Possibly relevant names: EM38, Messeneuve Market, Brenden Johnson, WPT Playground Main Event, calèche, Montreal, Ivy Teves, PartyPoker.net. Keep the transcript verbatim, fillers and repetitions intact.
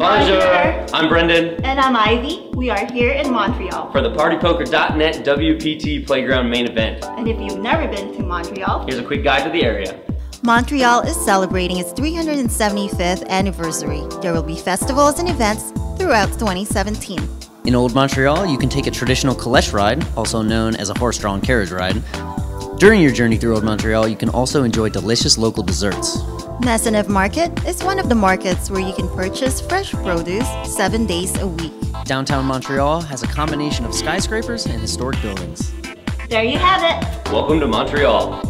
Bonjour. Bonjour! I'm Brendan. And I'm Ivy. We are here in Montreal for the Party Poker dot net W P T Playground Main Event. And if you've never been to Montreal, here's a quick guide to the area. Montreal is celebrating its three hundred seventy-fifth anniversary. There will be festivals and events throughout twenty seventeen. In Old Montreal, you can take a traditional calèche ride, also known as a horse-drawn carriage ride. During your journey through Old Montreal, you can also enjoy delicious local desserts. Messeneuve Market is one of the markets where you can purchase fresh produce seven days a week. Downtown Montreal has a combination of skyscrapers and historic buildings. There you have it! Welcome to Montreal!